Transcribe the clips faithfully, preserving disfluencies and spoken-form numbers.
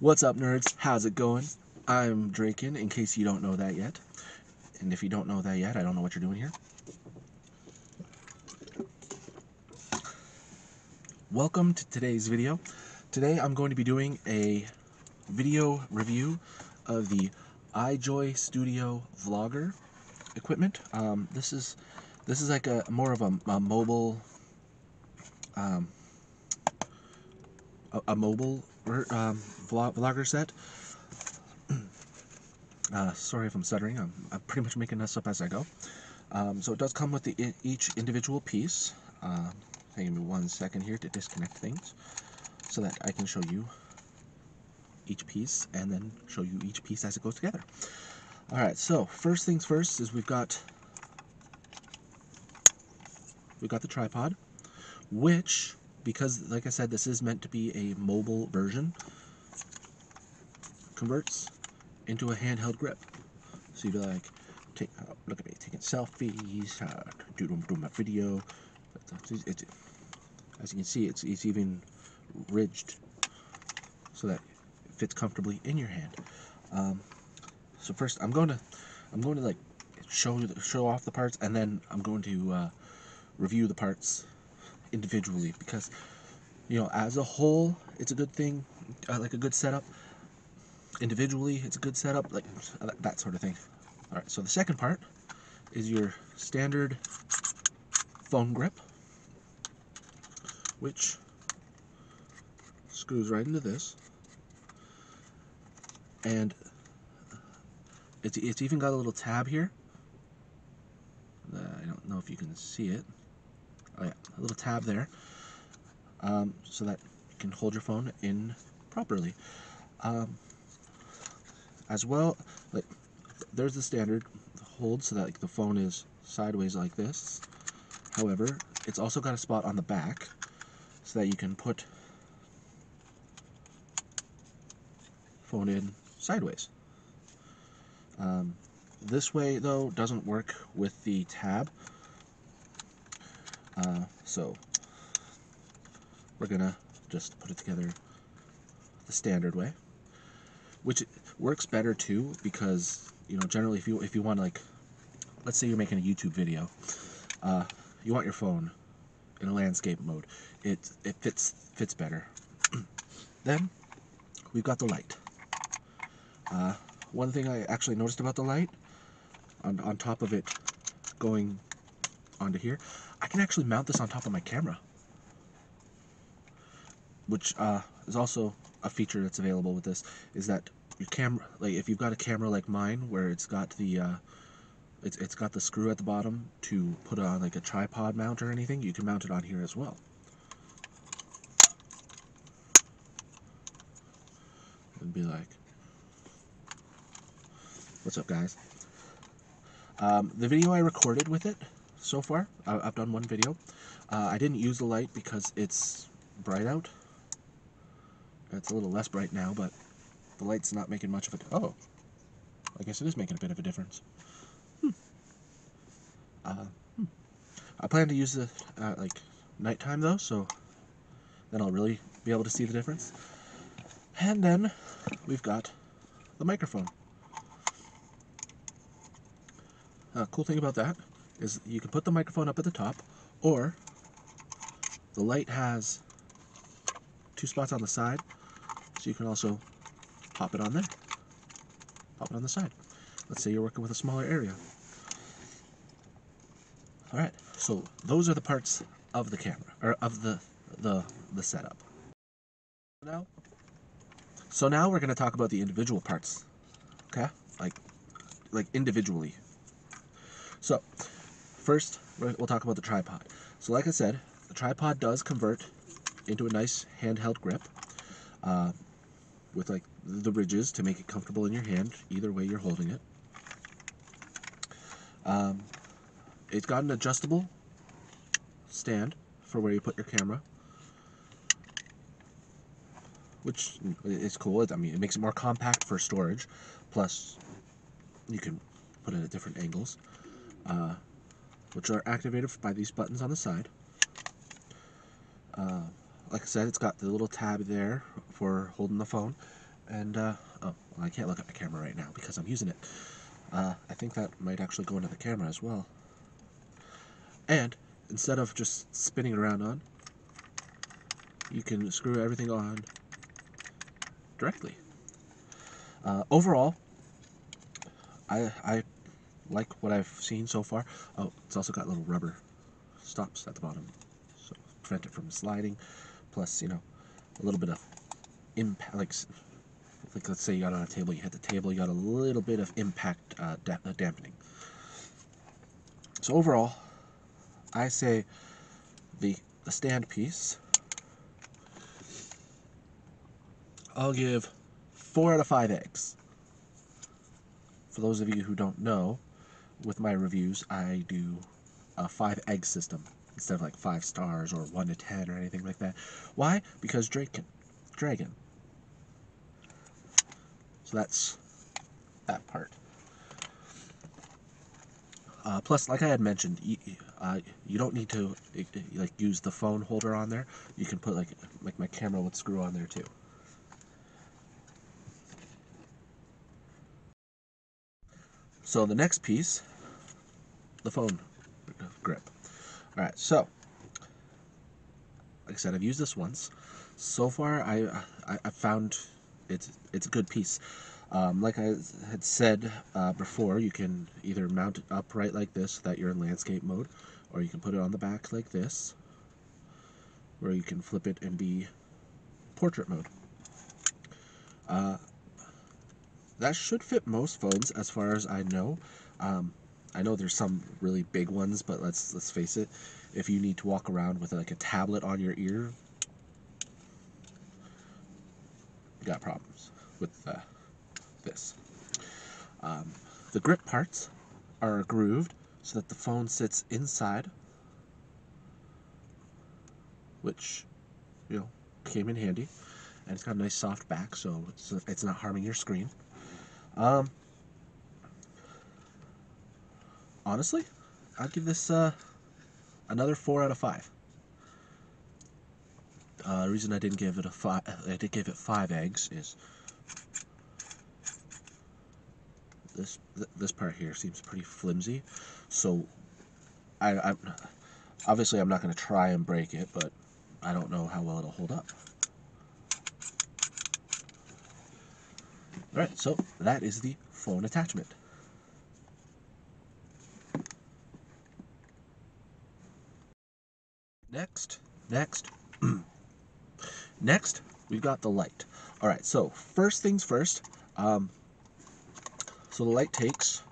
What's up, nerds? How's it going? I'm Draken, in case you don't know that yet. And if you don't know that yet, I don't know what you're doing here. Welcome to today's video. Today I'm going to be doing a video review of the iJoy Studio Vlogger equipment. Um, this is this is like a more of a, a mobile um, a, a mobile um, vlog, vlogger set. Uh, sorry if I'm stuttering. I'm, I'm pretty much making this up as I go. Um, so it does come with the, each individual piece. Uh, Give me one second here to disconnect things so that I can show you each piece and then show you each piece as it goes together. Alright, so first things first is we've got we've got the tripod, which, because like I said, this is meant to be a mobile version, converts into a handheld grip. So you'd be like, take, oh, look at me taking selfies, uh, doing, doing my video. It's, it's, as you can see, it's, it's even ridged so that it fits comfortably in your hand. Um, so first, I'm going to, I'm going to like show show off the parts, and then I'm going to uh, review the parts individually, because you know, as a whole, it's a good thing, uh, like a good setup. Individually, it's a good setup, like that sort of thing. All right. So the second part is your standard phone grip, which screws right into this, and it's, it's even got a little tab here. Uh, I don't know if you can see it. Oh yeah, a little tab there, um, so that you can hold your phone in properly. Um, as well, like there's the standard hold, so that like the phone is sideways like this. However, it's also got a spot on the back so that you can put phone in sideways. Um, this way, though, doesn't work with the tab. Uh, so we're gonna just put it together the standard way, which works better too, because you know, generally, if you if you want to, like, let's say you're making a YouTube video. Uh, You want your phone in a landscape mode. It it fits fits better. Then we've got the light. Uh, one thing I actually noticed about the light, on on top of it going onto here, I can actually mount this on top of my camera, which uh, is also a feature that's available with this. Is that your camera? Like if you've got a camera like mine, where it's got the uh, It's, it's got the screw at the bottom to put on like a tripod mount or anything. You can mount it on here as well. And be like, what's up, guys? Um, the video I recorded with it so far, I, I've done one video. Uh, I didn't use the light because it's bright out. It's a little less bright now, but the light's not making much of a difference. Oh, I guess it is making a bit of a difference. Uh, hmm. I plan to use the uh, like nighttime though, so then I'll really be able to see the difference. And then we've got the microphone. Uh, cool thing about that is you can put the microphone up at the top, or the light has two spots on the side, so you can also pop it on there, pop it on the side. Let's say you're working with a smaller area. All right, so those are the parts of the camera, or of the the the setup. Now, so now we're going to talk about the individual parts, okay? Like, like individually. So, first we'll talk about the tripod. So, like I said, the tripod does convert into a nice handheld grip, uh, with like the ridges to make it comfortable in your hand. Either way you're holding it. Um. It's got an adjustable stand for where you put your camera, which is cool. I mean, it makes it more compact for storage. Plus, you can put it at different angles, uh, which are activated by these buttons on the side. Uh, like I said, it's got the little tab there for holding the phone, and uh, oh, well, I can't look at my camera right now because I'm using it. Uh, I think that might actually go into the camera as well. And instead of just spinning it around on, you can screw everything on directly. Uh, overall, I, I like what I've seen so far. Oh, it's also got little rubber stops at the bottom, so prevent it from sliding. Plus, you know, a little bit of impact, like, like let's say you got on a table, you hit the table, you got a little bit of impact uh, da uh, dampening. So overall, I say the, the stand piece, I'll give four out of five eggs. For those of you who don't know, with my reviews, I do a five egg system instead of like five stars or one to ten or anything like that. Why? Because Draken. Dragon. So that's that part. Uh, plus, like I had mentioned, you, uh, you don't need to like use the phone holder on there. You can put like like my camera would screw on there too. So the next piece, the phone grip. All right, so like I said, I've used this once. So far, I I, I found it's it's a good piece. Um, like I had said uh, before, you can either mount it upright like this so that you're in landscape mode, or you can put it on the back like this, where you can flip it and be portrait mode. Uh, that should fit most phones, as far as I know. Um, I know there's some really big ones, but let's let's face it. If you need to walk around with like a tablet on your ear, you got problems with uh, this. Um, the grip parts are grooved so that the phone sits inside, which, you know, came in handy, and it's got a nice soft back, so it's, it's not harming your screen. Um, honestly, I'd give this uh, another four out of five. Uh, the reason I didn't give it a five, I did give it five eggs is this. Th this part here seems pretty flimsy, so I, I'm obviously I'm not going to try and break it, but I don't know how well it'll hold up. All right, so that is the phone attachment. Next, next. Next, we've got the light. All right, so first things first. Um, so the light takes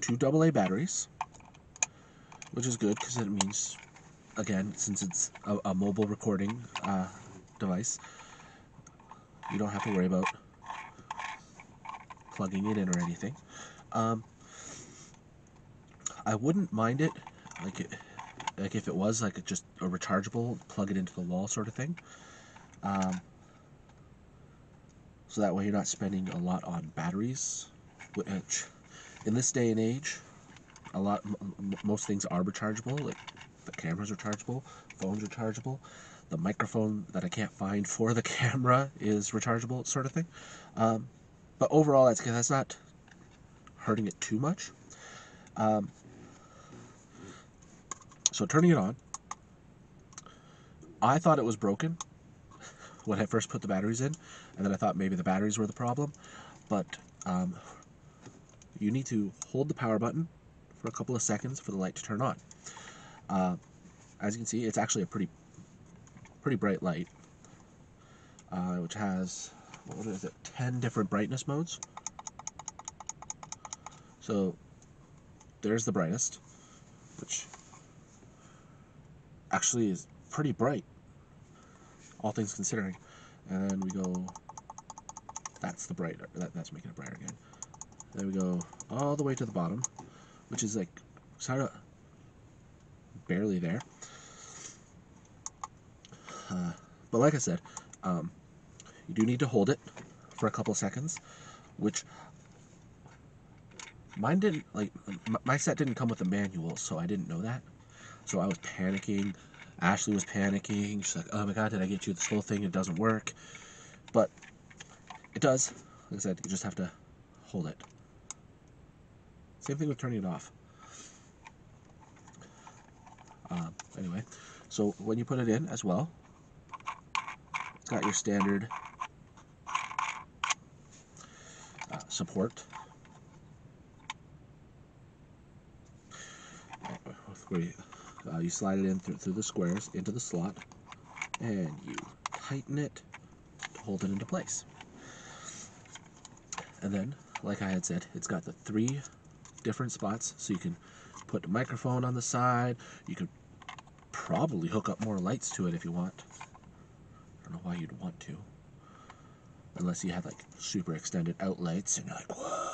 two double A batteries, which is good because it means, again, since it's a, a mobile recording uh, device, you don't have to worry about plugging it in or anything. Um, I wouldn't mind it, like it, like if it was like a, just a rechargeable, plug it into the wall sort of thing. Um, so that way you're not spending a lot on batteries, which in this day and age, a lot, m most things are rechargeable. Like the cameras are rechargeable, phones are rechargeable, the microphone that I can't find for the camera is rechargeable, sort of thing. Um, but overall, that's that's not hurting it too much. Um, so turning it on, I thought it was broken when I first put the batteries in, and then I thought maybe the batteries were the problem, but um, you need to hold the power button for a couple of seconds for the light to turn on. Uh, as you can see, it's actually a pretty pretty bright light, uh, which has, what is it, ten different brightness modes. So there's the brightest, which actually is pretty bright, all things considering. And then we go, that's the brighter, that, that's making it brighter again. Then we go all the way to the bottom, which is like sort of barely there. Uh, but like I said, um, you do need to hold it for a couple of seconds, which mine didn't, like my set didn't come with a manual, so I didn't know that. So I was panicking. Ashley was panicking. She's like, oh my god, did I get you this whole thing? It doesn't work. But It does. Like I said, you just have to hold it. Same thing with turning it off. Um, anyway, so when you put it in as well, it's got your standard uh, support, where you, uh, you slide it in through, through the squares into the slot, and you tighten it to hold it into place. And then, like I had said, it's got the three different spots, so you can put the microphone on the side. You could probably hook up more lights to it if you want. I don't know why you'd want to, unless you had like super extended out lights and you're like, whoa.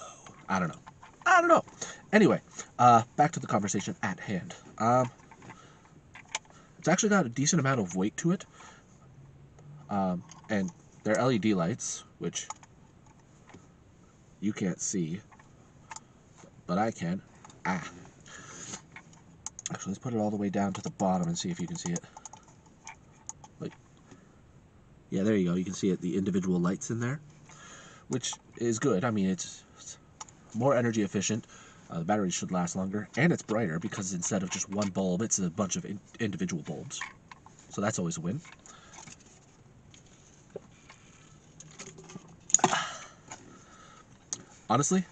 I don't know. I don't know. Anyway, uh, back to the conversation at hand. Um, it's actually got a decent amount of weight to it, um, and they're L E D lights, which you can't see, but I can. Ah. Actually, let's put it all the way down to the bottom and see if you can see it. Like, yeah, there you go. You can see it, the individual lights in there, which is good. I mean, it's, it's more energy efficient. Uh, the batteries should last longer, and it's brighter because instead of just one bulb, it's a bunch of in individual bulbs. So that's always a win. Honestly,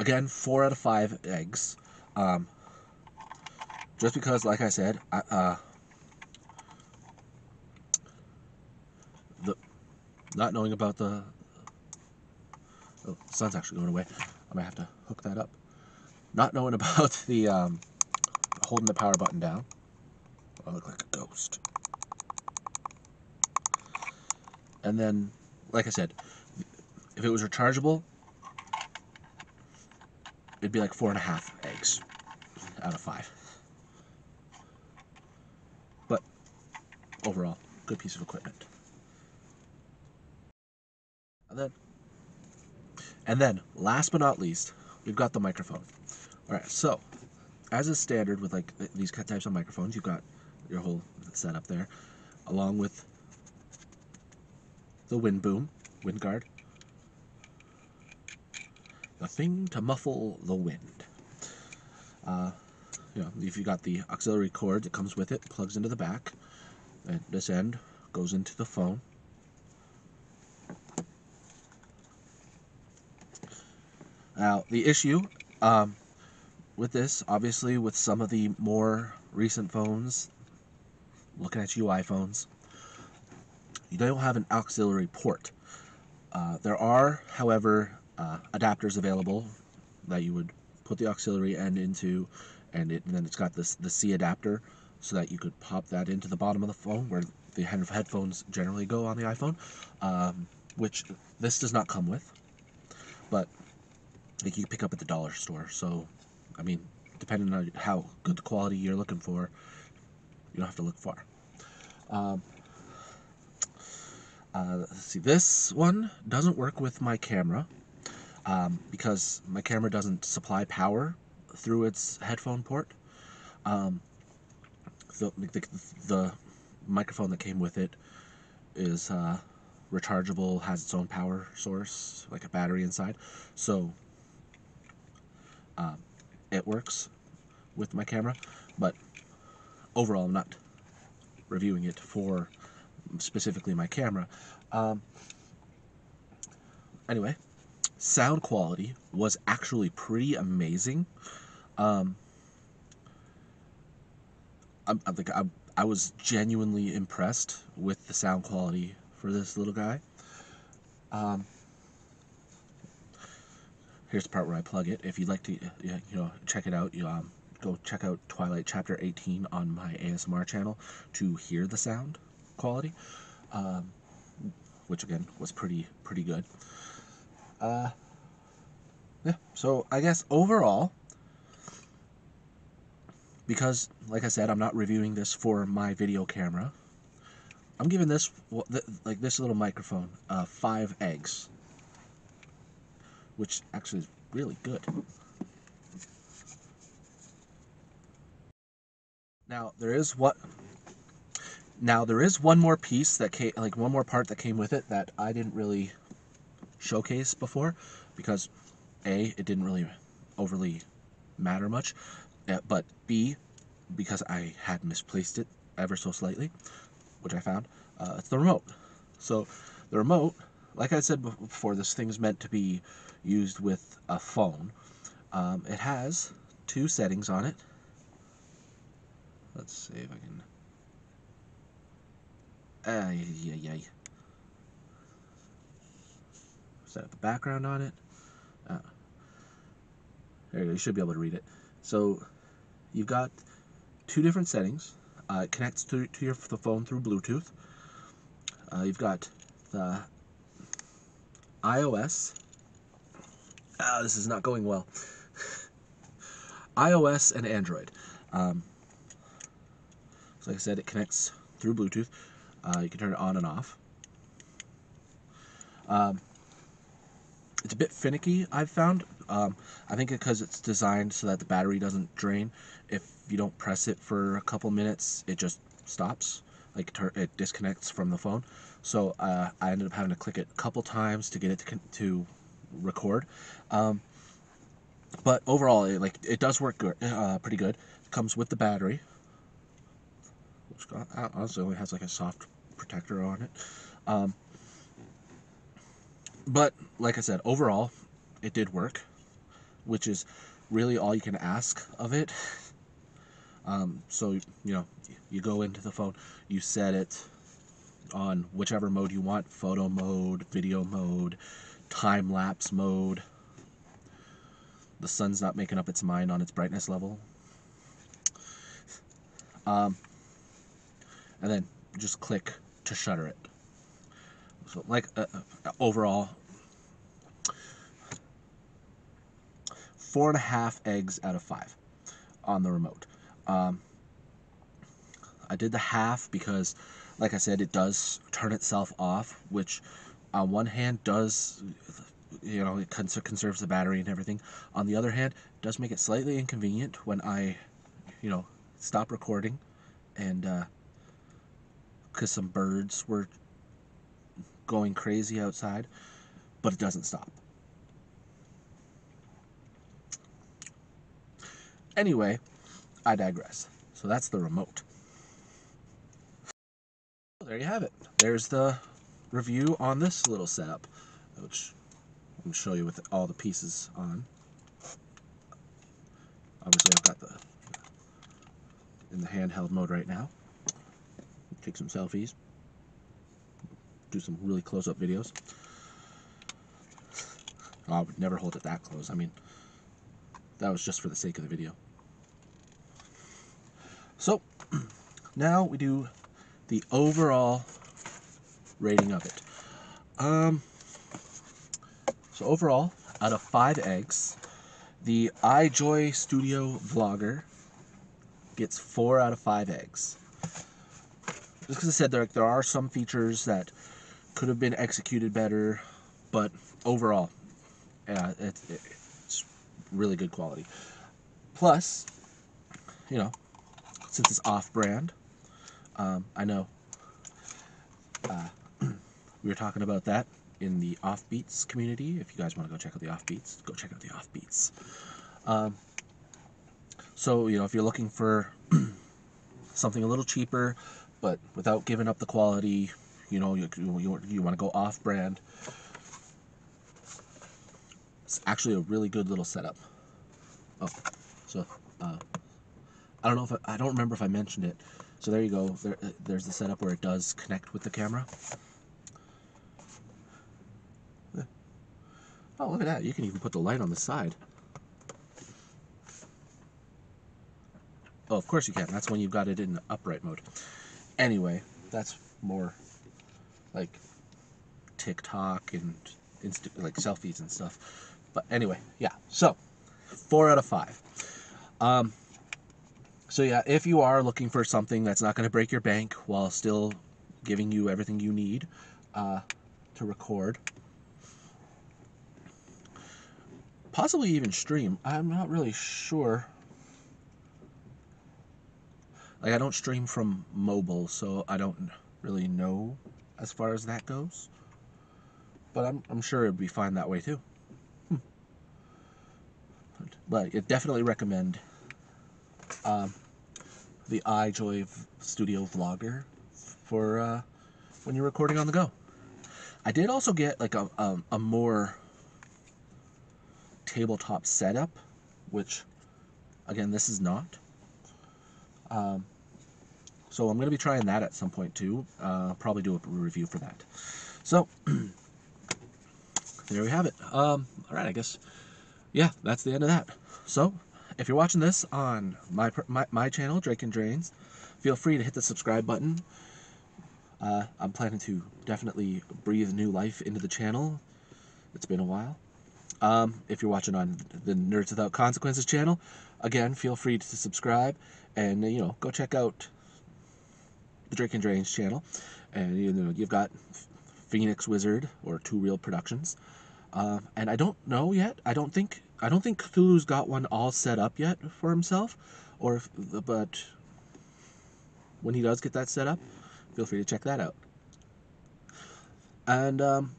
again, four out of five eggs. Um, just because, like I said, I, uh, the not knowing about the oh, the sun's actually going away. I'm gonna have to hook that up. Not knowing about the um, holding the power button down, I look like a ghost. And then, like I said, if it was rechargeable, it'd be like four and a half eggs out of five. But overall, good piece of equipment. And then, and then, last but not least, we've got the microphone. All right, so as is standard with like these types of microphones, you've got your whole setup there, along with the wind boom, wind guard, the thing to muffle the wind. Uh, you know, if you got the auxiliary cord that comes with it, plugs into the back, and this end goes into the phone. Now, the issue um, with this, obviously, with some of the more recent phones, looking at you iPhones, you don't have an auxiliary port. Uh, there are, however, Uh, adapters available that you would put the auxiliary end into, and, it, and then it's got this the C adapter so that you could pop that into the bottom of the phone where the headphones generally go on the iPhone, um, which this does not come with, but like, you pick up at the dollar store. So I mean, depending on how good the quality you're looking for, you don't have to look far. Um, uh, let's see, this one doesn't work with my camera. Um, because my camera doesn't supply power through its headphone port. Um, the, the, the microphone that came with it is uh, rechargeable, has its own power source, like a battery inside. So uh, it works with my camera, but overall I'm not reviewing it for specifically my camera. Um, anyway. Sound quality was actually pretty amazing. Um, I, I think I, I was genuinely impressed with the sound quality for this little guy. Um, here's the part where I plug it. If you'd like to, you know, check it out, you um, go check out Twilight Chapter eighteen on my A S M R channel to hear the sound quality, um, which again was pretty pretty good. Uh, yeah, so I guess overall, because like I said, I'm not reviewing this for my video camera, I'm giving this, like this little microphone, uh, five eggs, which actually is really good. Now, there is what, Now there is one more piece that came, like one more part that came with it that I didn't really showcase before because A, it didn't really overly matter much, but B, because I had misplaced it ever so slightly, which I found, uh, it's the remote. So the remote, like I said before, this thing's meant to be used with a phone. Um, it has two settings on it. Let's see if I can... Uh, yeah, yeah, yeah. Set up the background on it. Uh, there you go. You should be able to read it. So you've got two different settings. Uh, it connects to, to your the phone through Bluetooth. Uh, you've got the iOS. Oh, this is not going well. iOS and Android. Um, so like I said, it connects through Bluetooth. Uh, you can turn it on and off. Um, it's a bit finicky, I've found. Um, I think because it's designed so that the battery doesn't drain. If you don't press it for a couple minutes, it just stops. Like it disconnects from the phone. So uh, I ended up having to click it a couple times to get it to, to record. Um, but overall, it, like it does work good, uh, pretty good. It comes with the battery. Honestly, only has like a soft protector on it, um, but like I said, overall it did work, which is really all you can ask of it. Um, so you know, you go into the phone, you set it on whichever mode you want: photo mode, video mode, time-lapse mode. The sun's not making up its mind on its brightness level. Um, and then just click to shutter it. So like uh, overall, four and a half eggs out of five on the remote. Um, I did the half because, like I said, it does turn itself off, which on one hand does, you know, it conserves the battery and everything. On the other hand, it does make it slightly inconvenient when I, you know, stop recording and, uh, because some birds were going crazy outside, but it doesn't stop. Anyway, I digress. So that's the remote. There you have it. There's the review on this little setup, which I'm going to show you with all the pieces on. Obviously, I've got the in the handheld mode right now. Take some selfies, do some really close-up videos. Oh, I would never hold it that close. I mean, that was just for the sake of the video. So, now we do the overall rating of it. Um, so overall, out of five eggs, the iJoy Studio Vlogger gets four out of five eggs. Just because I said there, there are some features that could have been executed better, but overall, yeah, it, it, it's really good quality. Plus, you know, since it's off-brand, um, I know uh, we were talking about that in the Offbeats community. If you guys want to go check out the Offbeats, go check out the Offbeats. Um, so, you know, if you're looking for something a little cheaper, but without giving up the quality, you know, you, you, you want to go off-brand. It's actually a really good little setup. Oh, so, uh, I don't know if, I, I don't remember if I mentioned it. So there you go, there, there's the setup where it does connect with the camera. Oh, look at that, you can even put the light on the side. Oh, of course you can, that's when you've got it in upright mode. Anyway, that's more like TikTok and Insta, like selfies and stuff. But anyway, yeah. So, four out of five. Um, so yeah, if you are looking for something that's not going to break your bank while still giving you everything you need uh, to record, possibly even stream. I'm not really sure. Like, I don't stream from mobile, so I don't really know as far as that goes. But I'm, I'm sure it'd be fine that way too. Hmm. But, but I definitely recommend um, the iJoy Studio Vlogger for uh, when you're recording on the go. I did also get like a, a, a more tabletop setup, which again, this is not. Um, so I'm going to be trying that at some point too. Uh, probably do a review for that. So there we have it. Um, all right, I guess, yeah, that's the end of that. So if you're watching this on my my, my channel, Draken Drainz, feel free to hit the subscribe button. Uh, I'm planning to definitely breathe new life into the channel. It's been a while. Um, if you're watching on the Nerds Without Consequences channel, again, feel free to subscribe and, you know, go check out the Draken Drainz channel. And, you know, you've got Phoenix Wizard or Two Real Productions. Uh, and I don't know yet. I don't think, I don't think Cthulhu's got one all set up yet for himself, or if, but when he does get that set up, feel free to check that out. And um,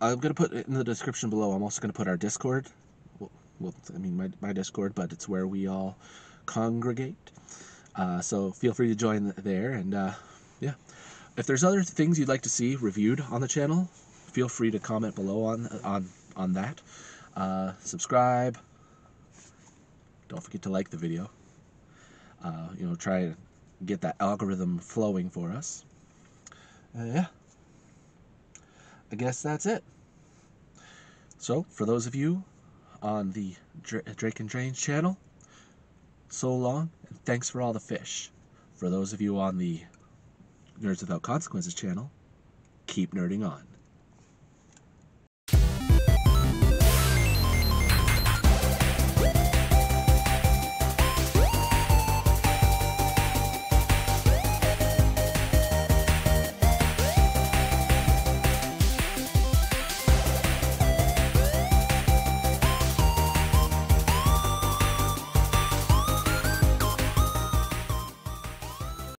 I'm going to put it in the description below. I'm also going to put our Discord. Well, well I mean, my, my Discord, but it's where we all congregate. Uh, so feel free to join there. And uh, yeah, if there's other things you'd like to see reviewed on the channel, feel free to comment below on, on, on that. Uh, subscribe. Don't forget to like the video. Uh, you know, try and get that algorithm flowing for us. Uh, yeah, I guess that's it. So for those of you on the Dra Draken Drainz channel, so long and thanks for all the fish. For those of you on the Nerds Without Consequences channel, keep nerding on.